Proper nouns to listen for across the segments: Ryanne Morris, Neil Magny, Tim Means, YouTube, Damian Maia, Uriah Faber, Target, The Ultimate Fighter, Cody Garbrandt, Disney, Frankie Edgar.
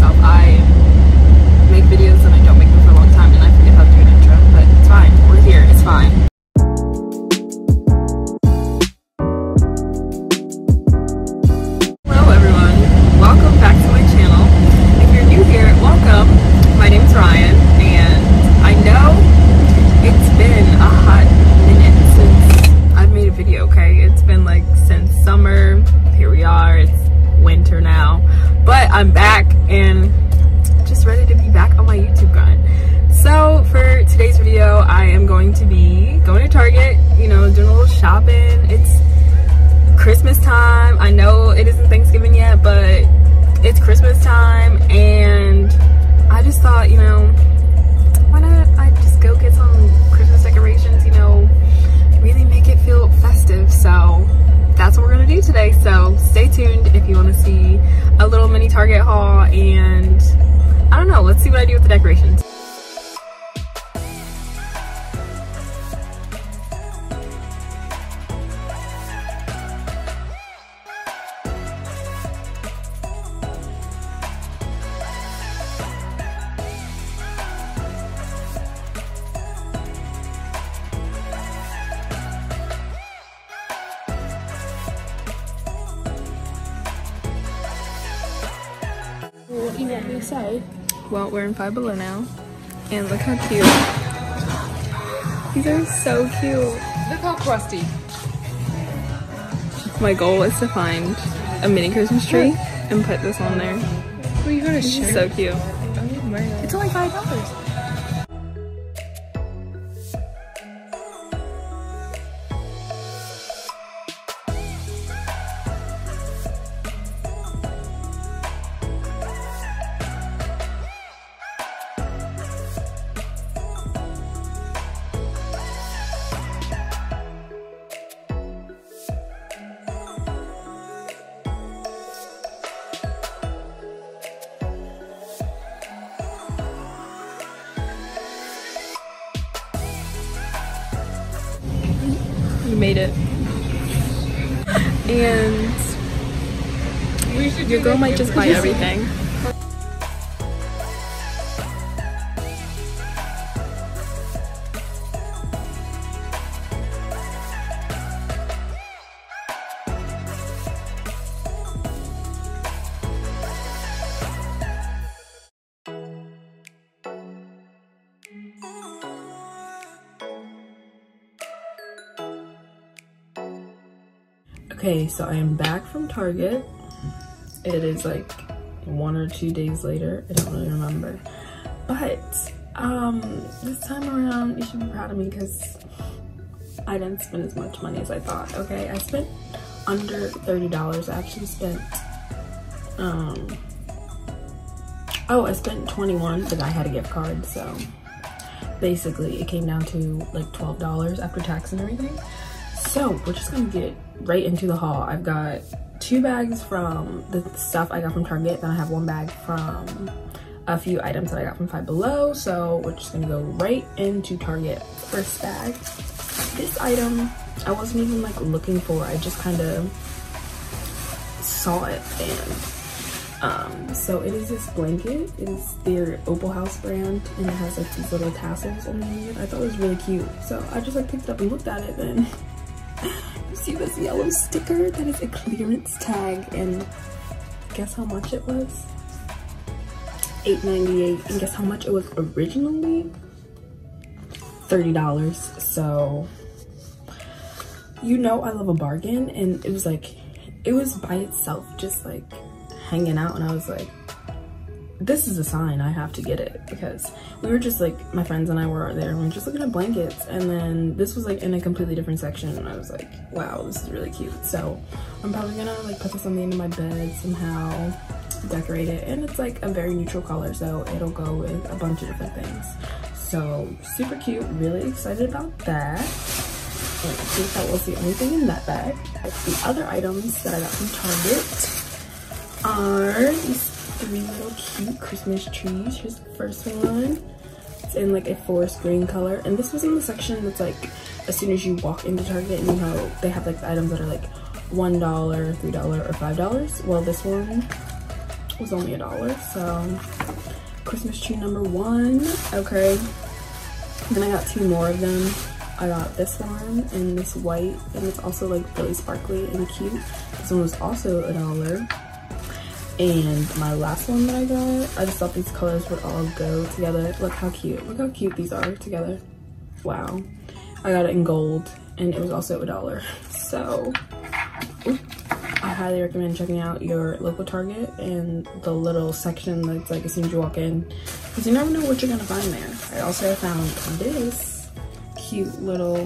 myself. I make videos and I don't make them for a long time, and I forget how to do an intro, but it's fine. We're here. It's fine. Hello everyone. Welcome back to my channel. If you're new here, welcome. My name's Ryan, and I know it's been a hot minute since I've made a video, okay? It's been like since summer. Here we are. It's winter now, but I'm back and just ready to be back on my YouTube grind. So for today's video, I am going to be going to Target, you know, doing a little shopping. It's Christmas time. I know it isn't Thanksgiving yet, but it's Christmas time, and I just thought, you know, why not I just go get some Christmas decorations, you know, really make it feel festive. So that's what we're gonna do today, so stay tuned if you want to see a little mini Target haul, and I don't know, let's see what I do with the decorations. Well, we're in Five Below now, and look how cute. These are so cute. Look how crusty. My goal is to find a mini Christmas tree and put this on there. What are you gonna show? It's so cute. It's only $5. You made it. And we should your girl might just buy everything. Okay, so I am back from Target. It is like 1 or 2 days later. I don't really remember. But this time around, you should be proud of me because I didn't spend as much money as I thought, okay? I spent under $30. I actually spent, I spent $21, but I had a gift card. So basically it came down to like $12 after tax and everything. So we're just gonna get right into the haul. I've got 2 bags from the stuff I got from Target, then I have 1 bag from a few items that I got from Five Below. So we're just gonna go right into Target. First bag, this item I wasn't even like looking for. I just kind of saw it, and so it is this blanket. It is their Opal House brand, and it has like these little tassels on the end. I thought it was really cute, so I just like picked it up and looked at it. And you see this yellow sticker? That is a clearance tag, and guess how much it was? $8.98, and guess how much it was originally? $30. So you know I love a bargain, and it was like, it was by itself just like hanging out, and I was like, this is a sign I have to get it, because we were just like, my friends and I were there and we were just looking at blankets, and then this was like in a completely different section, and I was like, wow, this is really cute. So I'm probably gonna like put this on the end of my bed somehow, decorate it, and it's like a very neutral color, so it'll go with a bunch of different things. So super cute, really excited about that. And I think that was the only thing in that bag. The other items that I got from Target are these 3 little cute Christmas trees. Here's the first one. It's in like a forest green color, and this was in the section that's like, as soon as you walk into Target, and you know they have like the items that are like $1, $3, or $5. Well, this one was only $1, so Christmas tree number one. Okay, then I got two more of them. I got this one and this white, and it's also like really sparkly and cute. This one was also $1. And my last one that I got, I just thought these colors would all go together. Look how cute. Look how cute these are together. Wow. I got it in gold, and it was also $1. So, I highly recommend checking out your local Target and the little section that's like as soon as you walk in, because you never know what you're gonna find there. I also found this cute little,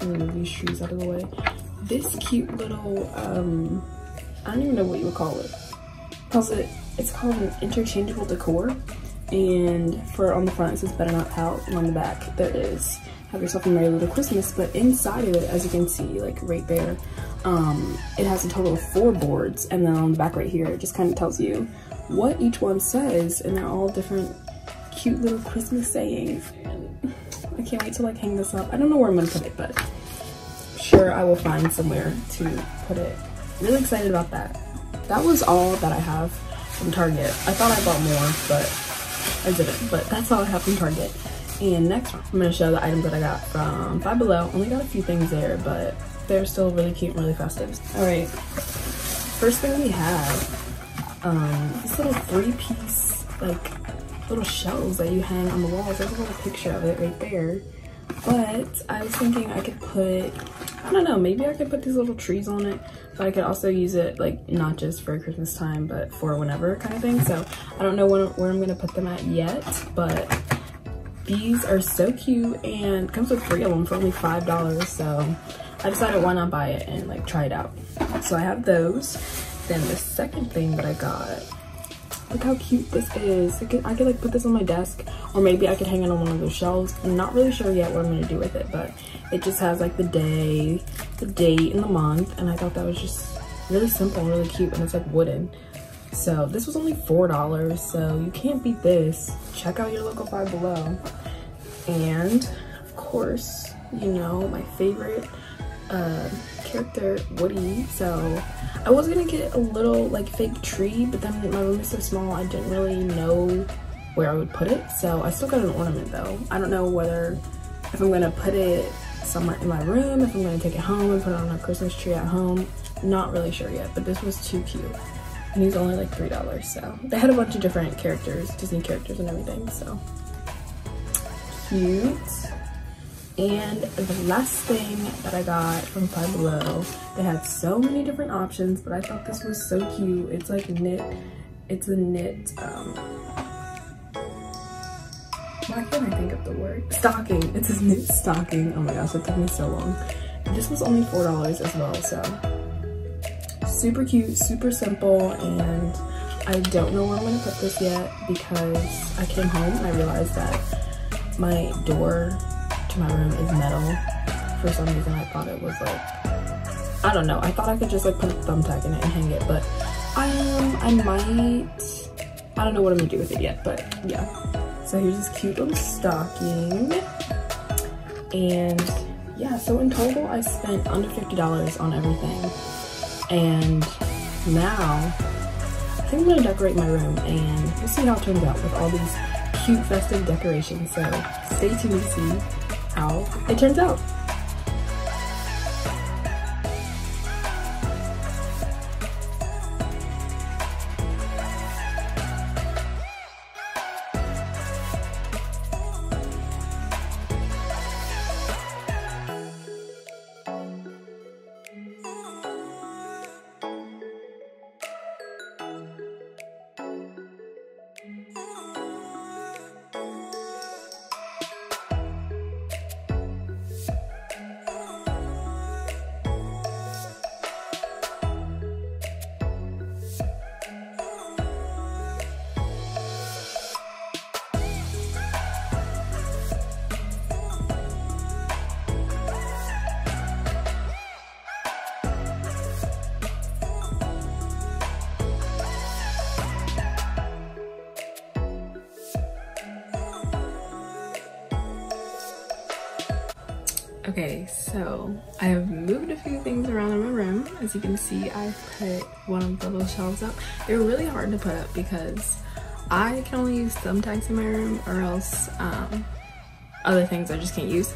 I'm gonna move these shoes out of the way. This cute little, I don't even know what you would call it. It's called an interchangeable decor, and for on the front it says better not pout, and on the back there is have yourself a merry little Christmas. But inside of it, as you can see, like right there, it has a total of 4 boards, and then on the back right here it just kind of tells you what each one says, and they're all different cute little Christmas sayings. And I can't wait to like hang this up. I don't know where I'm gonna put it, but I'm sure I will find somewhere to put it. Really excited about that. That was all that I have from Target. I thought I bought more, but I didn't. But that's all I have from Target. And next, I'm gonna show the items that I got from Five Below. Only got a few things there, but they're still really cute and really festive. All right, first thing we have, this little 3-piece, like, little shells that you hang on the walls. There's a little picture of it right there. But I was thinking I could put, I don't know, maybe I could put these little trees on it, but I could also use it like not just for Christmas time, but for whenever kind of thing. So I don't know where I'm gonna put them at yet, but these are so cute, and comes with 3 of them for only $5. So I decided why not buy it and like try it out. So I have those. Then the second thing that I got, look how cute this is. I could like put this on my desk, or maybe I could hang it on one of those shelves. I'm not really sure yet what I'm gonna do with it, but it just has like the day, the date, and the month, and I thought that was just really simple and really cute, and it's like wooden. So this was only $4, so you can't beat this. Check out your local Five Below. And of course, you know, my favorite character, Woody. So I was gonna get a little like fake tree, but then my room is so small I didn't really know where I would put it. So I still got an ornament though. I don't know whether, if I'm gonna put it somewhere in my room, if I'm gonna take it home and put it on a Christmas tree at home. Not really sure yet, but this was too cute. And he's only like $3, so. They had a bunch of different characters, Disney characters and everything, so. Cute. And the last thing that I got from Five Below, they had so many different options, but I thought this was so cute. It's like knit, it's a knit, why can't I think of the word? Stocking, it's a knit stocking. Oh my gosh, it took me so long. This was only $4 as well, so. Super cute, super simple, and I don't know where I'm gonna put this yet, because I came home and I realized that my door to my room is metal. For some reason I thought it was like, I don't know, I thought I could just like put a thumbtack in it and hang it, but I don't know what I'm gonna do with it yet, but yeah. So here's this cute little stocking, and yeah, so in total I spent under $50 on everything. And now I think I'm gonna decorate my room, and we'll see how it turns out with all these cute festive decorations. So stay tuned to see how it turns out. Okay, so I have moved a few things around in my room. As you can see, I put one of the little shelves up. They're really hard to put up because I can only use thumbtacks in my room, or else other things I just can't use.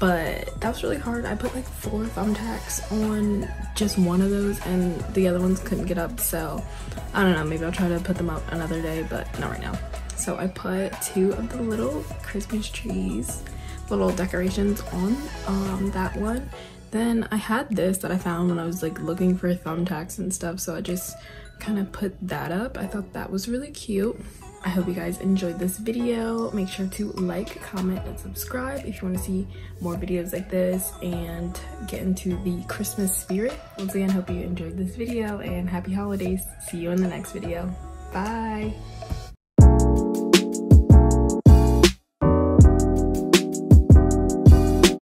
But that was really hard. I put like 4 thumbtacks on just one of those, and the other ones couldn't get up, so I don't know, maybe I'll try to put them up another day, but not right now. So I put 2 of the little Christmas trees, little decorations on that one. Then I had this that I found when I was like looking for thumbtacks and stuff, so I just kind of put that up. I thought that was really cute. I hope you guys enjoyed this video. Make sure to like, comment, and subscribe if you want to see more videos like this and get into the Christmas spirit. Once again, hope you enjoyed this video and happy holidays. See you in the next video. Bye!